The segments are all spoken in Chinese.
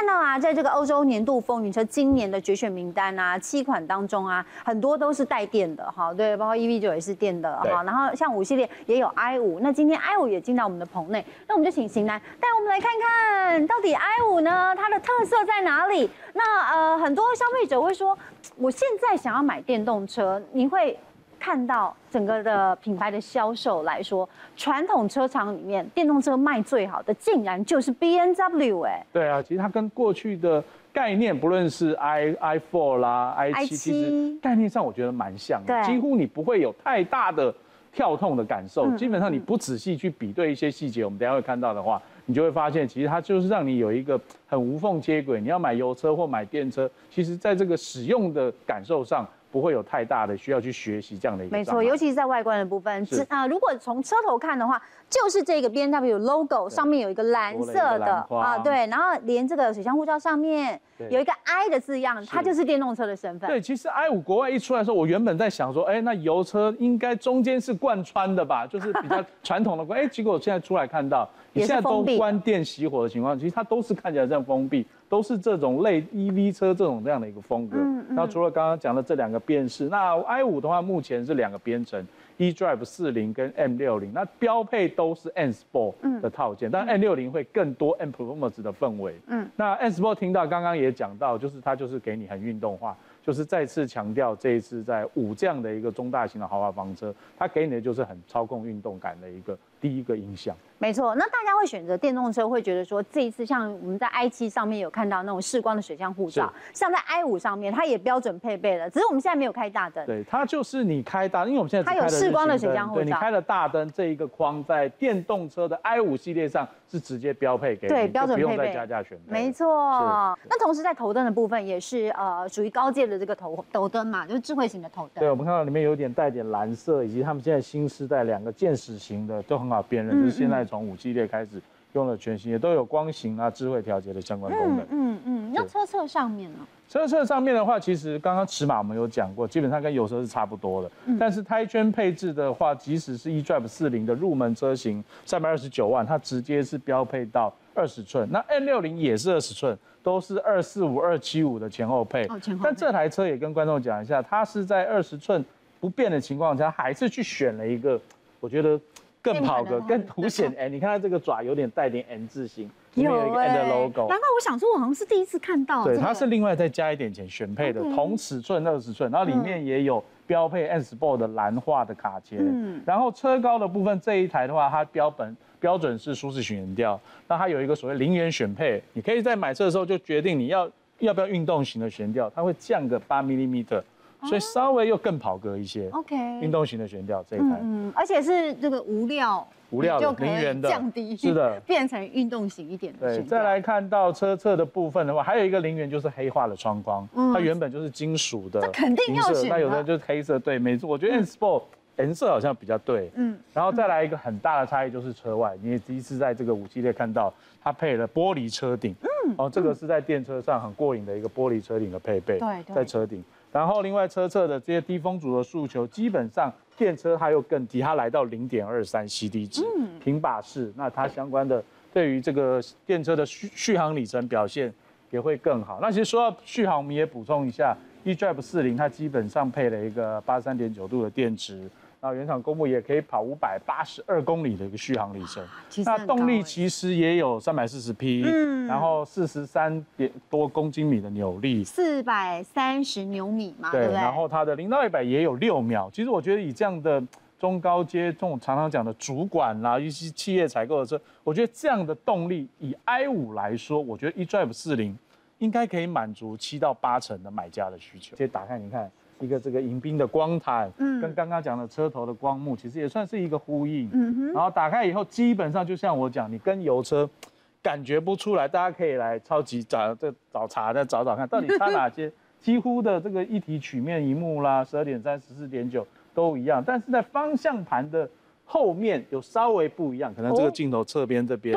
看到啊，在这个欧洲年度风云车今年的决选名单啊，7款当中啊，很多都是带电的哈，对，包括 EV9 也是电的哈，然后像5系列也有 i5， 那今天 i5 也进到我们的棚内，那我们就请型男带我们来看看到底 i5 呢它的特色在哪里？那很多消费者会说，我现在想要买电动车，你会看到整个的品牌的销售来说，传统车厂里面电动车卖最好的，竟然就是 BMW 哎。对啊，其实它跟过去的概念，不论是 i4 啦、i7， 其实概念上我觉得蛮像的，几乎你不会有太大的跳痛的感受。基本上你不仔细去比对一些细节，我们等一下会看到的话，你就会发现，其实它就是让你有一个很无缝接轨。你要买油车或买电车，其实在这个使用的感受上，不会有太大的需要去学习这样的一个。没错，尤其是在外观的部分，如果从车头看的话，就是这个 BMW logo 上面有一个蓝色的啊，对，然后连这个水箱护罩上面有一个 i 的字样，它就是电动车的身份。对，其实 i5 国外一出来的时候，我原本在想说，哎，那油车应该中间是贯穿的吧，就是比较传统的。哎，结果我现在出来看到，你现在都关电熄火的情况，其实它都是看起来这样封闭。都是这种类 EV 车这样的一个风格。那除了刚刚讲的这两个辨识，那 i5 的话目前是两个编程 ，eDrive 40跟 M60， 那标配都是 M-Sport 的套件，但 M60 会更多 M Performance 的氛围。那 M-Sport 听到刚刚也讲到，就是它就是给你很运动化，就是再次强调这一次在5这样的一个中大型的豪华房车，它给你的就是很操控运动感的一个第一个印象。没错，那大家会选择电动车，会觉得说这一次像我们在 i7 上面有看到那种视光的水箱护罩，像在 i5 上面它也标准配备了，只是我们现在没有开大灯。对，它就是你开大，因为我们现在它有视光的水箱护罩，对，你开了大灯这一个框在电动车的 i5 系列上是直接标配给你，对，标准配备，不用再加价选配。没错，那同时在头灯的部分也是属于高阶的这个头灯嘛，就是智慧型的头灯。对，我们看到里面有点带点蓝色，以及他们现在新世代两个箭矢型的都很好辨认，就是现在。从5系列开始用了全新，也都有光型啊、智慧调节的相关功能。那车侧上面呢？车侧上面的话，其实刚刚尺码我们有讲过，基本上跟油车是差不多的。但是胎圈配置的话，即使是 eDrive 40的入门车型，329万，它直接是标配到20寸。那 M60 也是20寸，都是245、275的前后配。但这台车也跟观众讲一下，它是在20寸不变的情况下，还是去选了一个，我觉得更跑的、更凸显。哎，你看它这个爪有点带点 N 字形，里面有一个 N 的 logo。难怪我想说，我好像是第一次看到。对，它是另外再加一点钱选配的，同尺寸20寸，然后里面也有标配 M-Sport 的蓝化的卡钳。然后车高的部分，这一台的话，它标准是舒适型悬吊，那它有一个所谓零元选配，你可以在买车的时候就决定你要不要运动型的悬吊，它会降个8mm。所以稍微又更跑格一些 ，OK， 运动型的悬吊这一台，而且是这个无料的零元的降低，是的，变成运动型一点的。对，再来看到车侧的部分的话，还有一个零元就是黑化的窗框，它原本就是金属的，这肯定要选。那有的就是黑色，对，没错，我觉得 M-Sport 颜色好像比较对，然后再来一个很大的差异就是车外，你也第一次在这个5系列看到它配了玻璃车顶，这个是在电车上很过瘾的一个玻璃车顶的配备，对，在车顶。然后，另外车侧的这些低风阻的诉求，基本上电车它又更低，它来到0.23 Cd 值，平把式，那它相关的对于这个电车的续航里程表现也会更好。那其实说到续航，我们也补充一下 ，eDrive 40它基本上配了一个83.9度的电池，然后原厂公布也可以跑582公里的一个续航里程。那动力其实也有340匹，然后43多公斤米的扭力，430牛米嘛，对不对？然后它的0到100也有6秒。其实我觉得以这样的中高阶，这种常常讲的主管啦，一些企业采购的车，我觉得这样的动力以 i5 来说，我觉得 eDrive 40应该可以满足7到8成的买家的需求。直接打开你看。一个这个迎宾的光毯，跟刚刚讲的车头的光幕，其实也算是一个呼应。然后打开以后，基本上就像我讲，你跟油车感觉不出来，大家可以来超级找查再找找看，到底差哪些。几乎的这个一体曲面屏幕啦，12.3、14.9都一样，但是在方向盘的后面有稍微不一样，可能这个镜头侧边这边。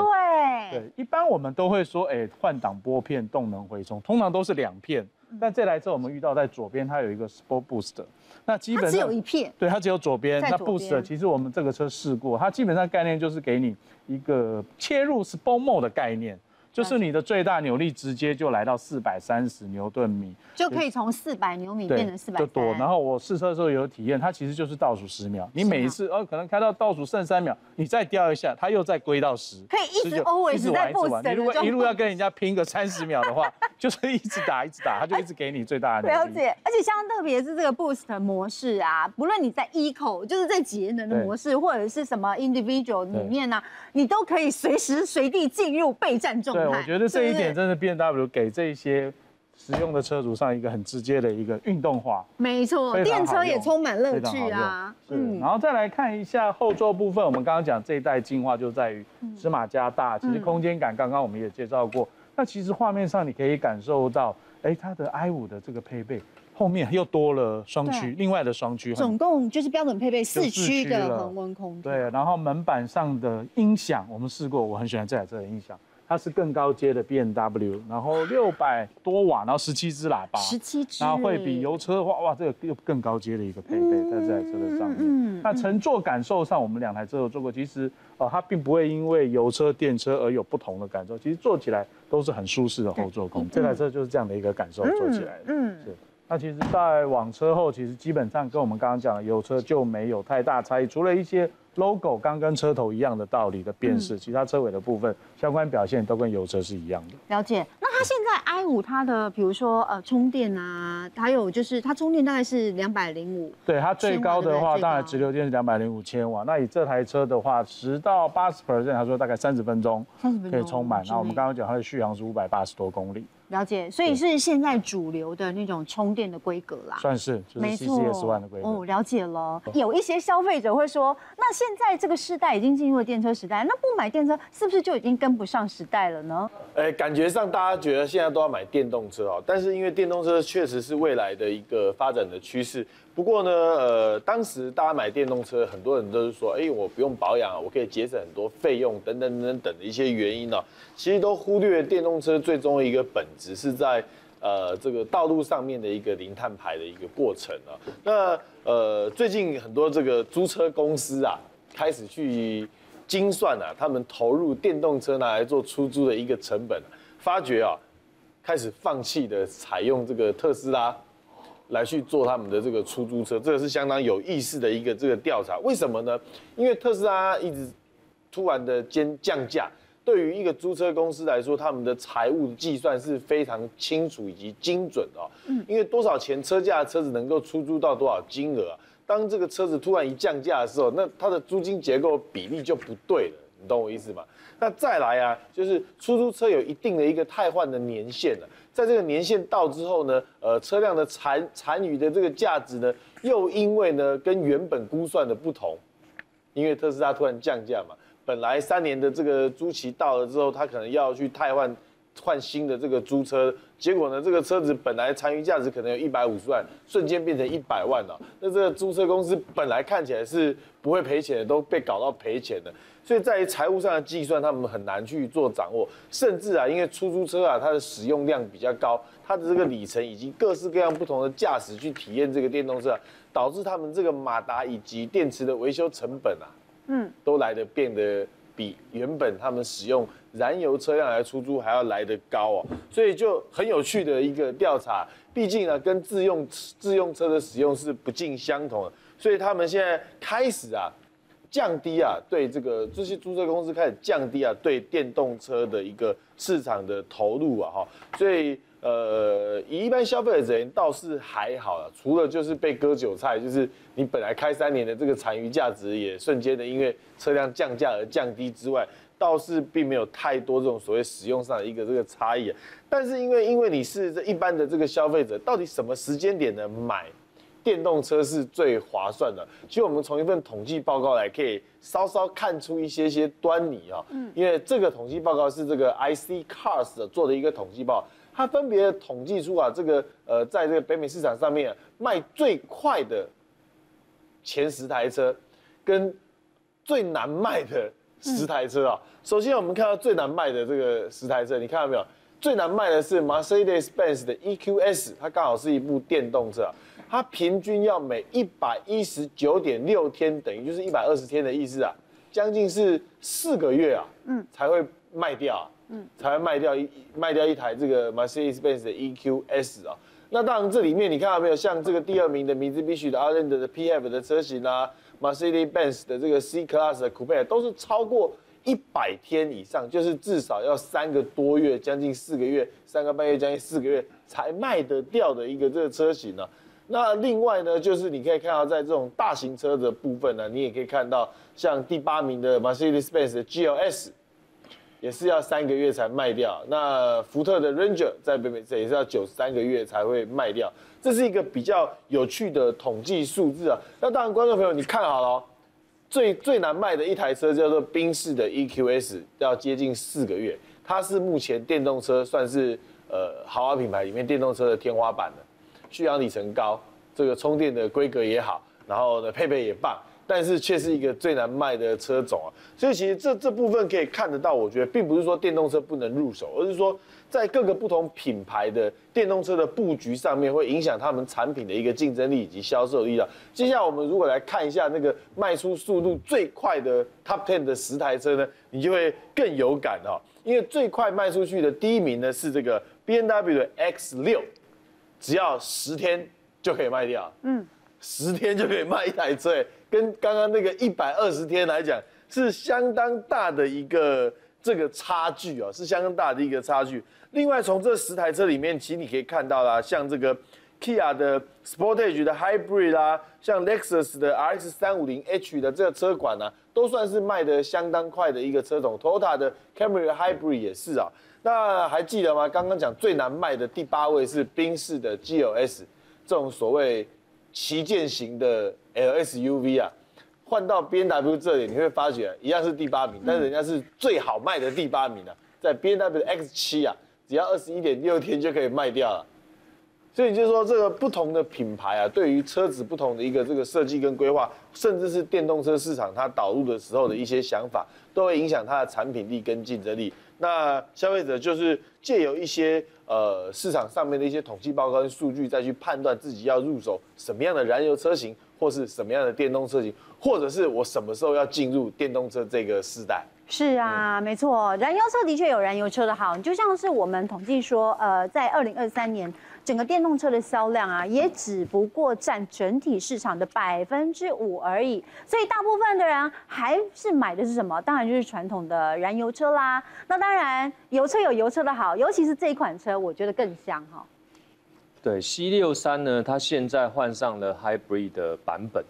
对，一般我们都会说，哎，换挡拨片、动能回充，通常都是2片。但这台车我们遇到在左边，它有一个 Sport Boost， 那基本上它只有1片，对，它只有左边。那 Boost 其实我们这个车试过，它基本上概念就是给你一个切入Sport Mode 的概念，就是你的最大扭力直接就来到430牛顿米，就可以从400牛米变成400就多。然后我试车的时候有体验，它其实就是倒数10秒，你每一次可能开到倒数剩3秒，你再掉一下，它又再归到10，可以一直 always 在不死。你如果一路要跟人家拼个30秒的话，就是一直打一直打，它就一直给你最大的扭力。了解，而且相当特别是这个 Boost 模式啊，不论你在 Eco 就是在节能的模式，或者是什么 Individual 里面啊，你都可以随时随地进入备战状态。 对，我觉得这一点真的 BMW 给这些实用的车主上一个很直接的一个运动化。没错，电车也充满乐趣啊。嗯，然后再来看一下后座部分，我们刚刚讲这一代进化就在于尺码加大，其实空间感刚刚我们也介绍过。那其实画面上你可以感受到，哎，它的 i5 的这个配备。 后面又多了双区，另外的双区，总共就是标准配备4区的恒温空调。对，然后门板上的音响，我们试过，我很喜欢这台车的音响，它是更高阶的 BMW， 然后600多瓦，然后17只喇叭，17只，然后会比油车哇这个又更高阶的一个配备在这台车的上面。那乘坐感受上，我们两台车有坐过，其实它并不会因为油车、电车而有不同的感受，其实坐起来都是很舒适的后座空间。这台车就是这样的一个感受，坐起来的。是。 那其实，在往车后，其实基本上跟我们刚刚讲的油车就没有太大差异，除了一些 logo 刚跟车头一样的道理的辨识，其他车尾的部分相关表现都跟油车是一样的。了解。那它现在 i5 它的，比如说充电啊，还有就是它充电大概是205，对，它最高的话，当然直流电是205千瓦。那以这台车的话，10到80%， 他说大概30分钟可以充满。那我们刚刚讲它的续航是580多公里。 了解，所以是现在主流的那种充电的规格啦，算是，就是 CCS 1的规格。哦，了解了。有一些消费者会说，那现在这个世代已经进入了电车时代，那不买电车是不是就已经跟不上时代了呢？感觉上大家觉得现在都要买电动车哦，但是因为电动车确实是未来的一个发展的趋势。 不过呢，当时大家买电动车，很多人都是说，哎，我不用保养，我可以节省很多费用，等等等等的一些原因呢、啊，其实都忽略电动车最终一个本质是在这个道路上面的一个零碳排的一个过程啊。那最近很多这个租车公司啊，开始去精算啊，他们投入电动车拿来做出租的一个成本，发觉啊，开始放弃的采用这个特斯拉。 来去做他们的这个出租车，这个是相当有意思的一个这个调查。为什么呢？因为特斯拉一直突然的降价，对于一个租车公司来说，他们的财务计算是非常清楚以及精准的、哦。因为多少钱车价的车子能够出租到多少金额、啊，当这个车子突然一降价的时候，那它的租金结构比例就不对了，你懂我意思吗？那再来啊，就是出租车有一定的一个汰换的年限了、啊。 在这个年限到之后呢，车辆的残余的这个价值呢，又因为呢跟原本估算的不同，因为特斯拉突然降价嘛，本来3年的这个租期到了之后，他可能要去汰换新的这个租车，结果呢这个车子本来残余价值可能有150万，瞬间变成100万了、啊，那这个租车公司本来看起来是不会赔钱的，都被搞到赔钱的。 所以在于财务上的计算，他们很难去做掌握，甚至啊，因为出租车啊，它的使用量比较高，它的这个里程以及各式各样不同的驾驶去体验这个电动车、啊，导致他们这个马达以及电池的维修成本啊，都来得变得比原本他们使用燃油车辆来出租还要来得高哦，所以就很有趣的一个调查，毕竟呢、啊，跟自用车的使用是不尽相同的，所以他们现在开始啊。 降低啊，对这些租车公司开始降低啊，对电动车的一个市场的投入啊，哈，所以以一般消费者倒是还好啦，除了就是被割韭菜，就是你本来开3年的这个残余价值也瞬间的因为车辆降价而降低之外，倒是并没有太多这种所谓使用上的一个这个差异啊。但是因为你是一般的这个消费者，到底什么时间点呢买？ 电动车是最划算的。其实我们从一份统计报告来，可以稍稍看出一些端倪啊。因为这个统计报告是这个 IC Cars 做的一个统计报告，它分别统计出啊，这个在这个北美市场上面、啊、卖最快的前10台车，跟最难卖的10台车啊。首先我们看到最难卖的这个10台车，你看到没有？最难卖的是 Mercedes-Benz 的 EQS， 它刚好是一部电动车、啊。 它平均要每119.6天，等于就是120天的意思啊，将近是4个月啊，才会卖掉、啊。才会卖掉一台这个 Mercedes-Benz 的 EQS 啊。那当然这里面你看到没有，像这个第二名的Mitsubishi的 Outlander 的 PHEV 的车型啊 ，Mercedes-Benz 的这个 C-Class 的 Coupe 都是超过100天以上，就是至少要3个多月，将近4个月，3个半月，将近4个月才卖得掉的一个这个车型啊。 那另外呢，就是你可以看到，在这种大型车的部分呢，你也可以看到，像第8名的 Mercedes-Benz 的 GLS， 也是要3个月才卖掉。那福特的 Ranger 在北美这也是要93个月才会卖掉。这是一个比较有趣的统计数字啊。那当然，观众朋友你看好了、哦，最难卖的一台车叫做宾士的 EQS， 要接近4个月，它是目前电动车算是豪华品牌里面电动车的天花板了。 续航里程高，这个充电的规格也好，然后呢配备也棒，但是却是一个最难卖的车种啊。所以其实这部分可以看得到，我觉得并不是说电动车不能入手，而是说在各个不同品牌的电动车的布局上面，会影响他们产品的一个竞争力以及销售力啊。接下来我们如果来看一下那个卖出速度最快的 Top 10的10台车呢，你就会更有感哦，因为最快卖出去的第1名呢是这个 BMW 的 X6。 只要10天就可以卖掉，10天就可以卖一台车，跟刚刚那个120天来讲是相当大的一个这个差距哦，是相当大的一个差距。另外从这10台车里面，其实你可以看到啦，像这个 Kia 的 Sportage 的 Hybrid 啦、啊，像 Lexus 的 RX 350 H 的这个车款呢、啊，都算是卖得相当快的一个车种。Toyota 的 Camry Hybrid 也是啊。 那还记得吗？刚刚讲最难卖的第8位是宾士的 GLS， 这种所谓旗舰型的 LSUV 啊，换到 BMW 这里，你会发觉一样是第8名，但是人家是最好卖的第8名啊，在 BMW 的 X7 啊，只要21.6天就可以卖掉了。所以就是说，这个不同的品牌啊，对于车子不同的一个这个设计跟规划，甚至是电动车市场它导入的时候的一些想法，都会影响它的产品力跟竞争力。 那消费者就是借由一些市场上面的一些统计报告跟数据，再去判断自己要入手什么样的燃油车型，或是什么样的电动车型，或者是我什么时候要进入电动车这个时代。 是啊，没错，燃油车的确有燃油车的好，就像是我们统计说，在2023年，整个电动车的销量啊，也只不过占整体市场的5%而已，所以大部分的人还是买的是什么？当然就是传统的燃油车啦。那当然，油车有油车的好，尤其是这一款车，我觉得更香哈。对 ，C63呢，它现在换上了 Hybrid 的版本。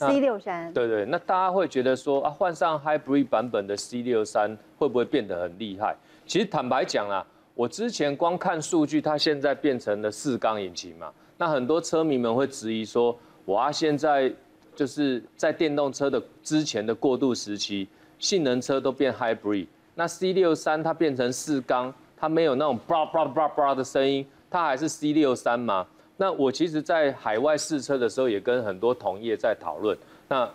C63， 对，那大家会觉得说啊，换上 Hybrid 版本的 C63 会不会变得很厉害？其实坦白讲啦，我之前光看数据，它现在变成了4缸引擎嘛，那很多车迷们会质疑说，哇，现在就是在电动车的之前的过渡时期，性能车都变 Hybrid， 那 C63 它变成4缸，它没有那种 bra bra bra bra 的声音，它还是 C63 嘛？ 那我其实，在海外试车的时候，也跟很多同业在讨论。那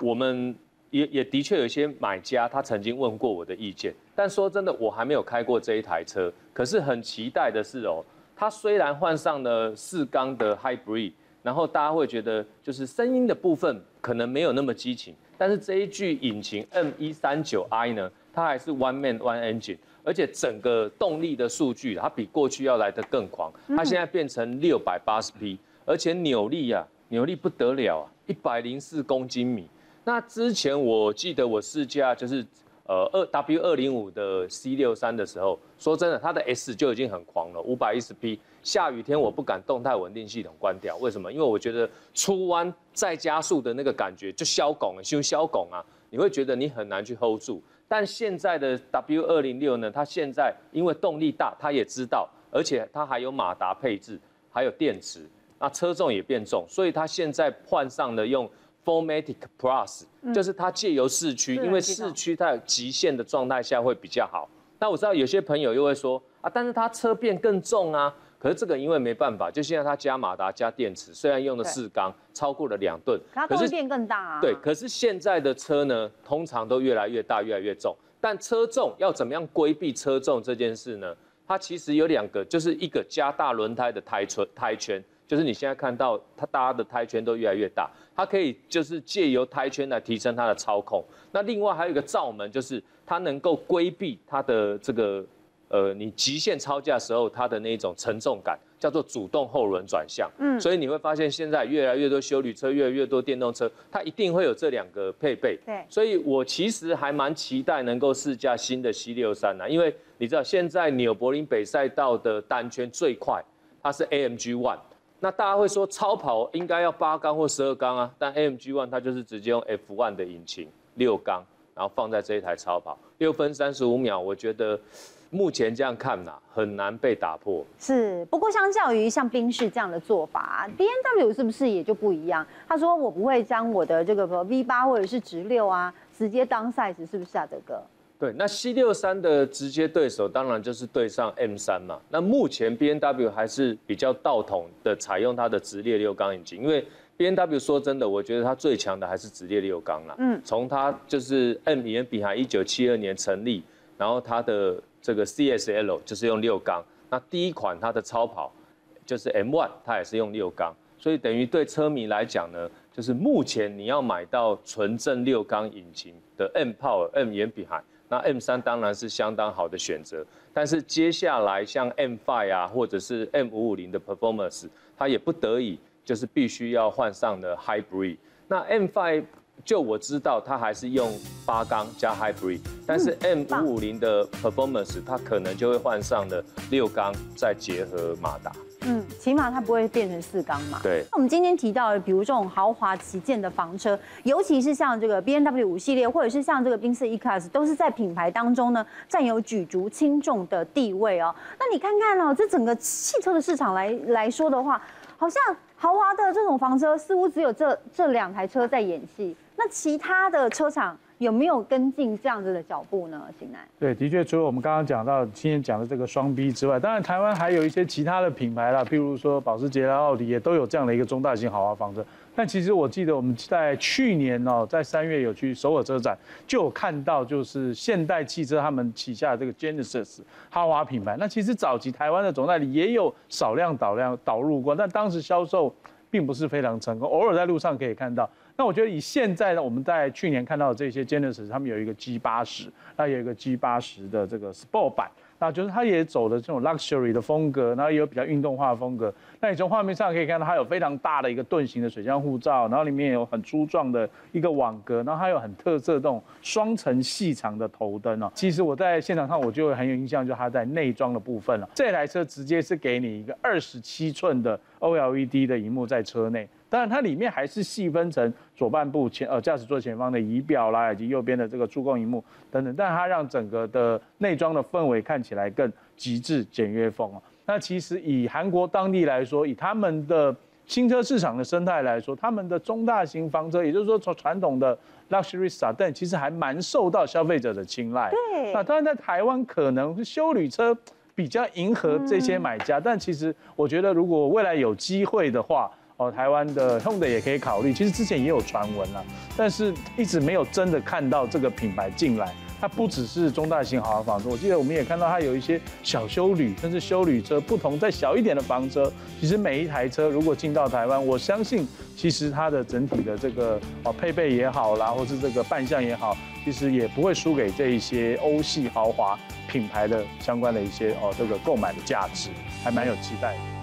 我们也的确有些买家，他曾经问过我的意见。但说真的，我还没有开过这一台车。可是很期待的是哦，它虽然换上了4缸的 Hybrid， 然后大家会觉得就是声音的部分可能没有那么激情，但是这一具引擎 M139i 呢，它还是 One Man One Engine。 而且整个动力的数据，它比过去要来得更狂。它现在变成680匹， 而且扭力不得了啊，104公斤米。那之前我记得我试驾就是W205的 C63的时候，说真的，它的 S 就已经很狂了，510匹。下雨天我不敢动态稳定系统关掉，为什么？因为我觉得出弯再加速的那个感觉就消拱了，就消拱啊，你会觉得你很难去 hold 住。 但现在的 W206呢，它现在因为动力大，它也知道，而且它还有马达配置，还有电池，那车重也变重，所以它现在换上了用 4Matic Plus，、就是它借由市区，因为市区它有极限的状态下会比较好。那我知道有些朋友又会说啊，但是它车变更重啊，可是这个因为没办法，就现在它加马达加电池，虽然用了4缸，超过了2吨，它动力变更大啊。对，可是现在的车呢，通常都越来越大，越来越重。但车重要怎么样规避车重这件事呢？它其实有2个，就是一个加大轮胎的胎圈，就是你现在看到它大家的胎圈都越来越大，它可以就是借由胎圈来提升它的操控。那另外还有一个罩门，就是它能够规避它的这个你极限超价时候它的那种沉重感，叫做主动后轮转向。嗯，所以你会发现现在越来越多休旅车，越来越多电动车，它一定会有这两个配备。对，所以我其实还蛮期待能够试驾新的 C63啊，因为你知道现在纽柏林北赛道的单圈最快，它是 AMG One。那大家会说超跑应该要8缸或12缸啊，但 AMG One 它就是直接用 F One 的引擎6缸，然后放在这一台超跑6分35秒，我觉得。 目前这样看呐、啊，很难被打破。是，不过相较于像宾士这样的做法 ，BMW 是不是也就不一样？他说我不会将我的这个 V8或者是直6啊，直接当 size， 是不是啊，德哥？对，那 C63的直接对手当然就是对上 M3嘛。那目前 BMW 还是比较道统的采用它的直列6缸引擎，因为 BMW 说真的，我觉得它最强的还是直列6缸啦。嗯，从它就是 M139i 1972年成立，然后它的 这个 CSL 就是用6缸，那第一款它的超跑就是 M1， 它也是用6缸，所以等于对车迷来讲呢，就是目前你要买到纯正6缸引擎的 M Power、M 岩比海，那 M3当然是相当好的选择。但是接下来像 M5 啊，或者是 M550的 Performance， 它也不得已就是必须要换上的 Hybrid。那 M5 就我知道，它还是用8缸加 Hybrid， 但是 M550的 Performance 它可能就会换上了6缸，再结合马达。嗯，起码它不会变成4缸嘛。对。我们今天提到的，比如这种豪华旗舰的房车，尤其是像这个 BMW 5系列，或者是像这个宾士 E-Class， 都是在品牌当中呢占有举足轻重的地位哦。那你看看哦，这整个汽车的市场来说的话，好像豪华的这种房车似乎只有这两台车在演戏。 那其他的车厂有没有跟进这样子的脚步呢？行南对，的确，除了我们刚刚讲到今天讲的这个双 B 之外，当然台湾还有一些其他的品牌啦，譬如说保时捷啦、奥迪也都有这样的一个中大型豪华房车。但其实我记得我们在去年哦，在3月有去首尔车展，就有看到就是现代汽车他们旗下的这个 Genesis 豪华品牌。那其实早期台湾的总代理也有少量导入过，但当时销售并不是非常成功，偶尔在路上可以看到。 那我觉得以现在呢，我们在去年看到的这些 Genesis， 他们有一个 G80， 那有一个 G80的这个 Sport 版，那就是它也走了这种 luxury 的风格，然后也有比较运动化的风格。那你从画面上可以看到，它有非常大的一个盾形的水箱护罩，然后里面有很粗壮的一个网格，然后它有很特色这种双层细长的头灯哦。其实我在现场看，我就很有印象，就它在内装的部分了。这台车直接是给你一个27寸的 OLED 的荧幕在车内。 当然，它里面还是细分成左半部驾驶座前方的仪表啦，以及右边的这个触控荧幕等等，但它让整个的内装的氛围看起来更极致简约风哦。那其实以韩国当地来说，以他们的新车市场的生态来说，他们的中大型房车，也就是说从传统的 luxury sedan， 其实还蛮受到消费者的青睐。对。那当然，在台湾可能休旅车比较迎合这些买家，但其实我觉得如果未来有机会的话。 哦，台湾的 Hyundai 也可以考虑。其实之前也有传闻啦，但是一直没有真的看到这个品牌进来。它不只是中大型豪华房车，我记得我们也看到它有一些小休旅，甚至休旅车，不同再小一点的房车。其实每一台车如果进到台湾，我相信其实它的整体的这个配备也好啦，或是这个扮相也好，其实也不会输给这一些欧系豪华品牌的相关的一些这个购买的价值，还蛮有期待的。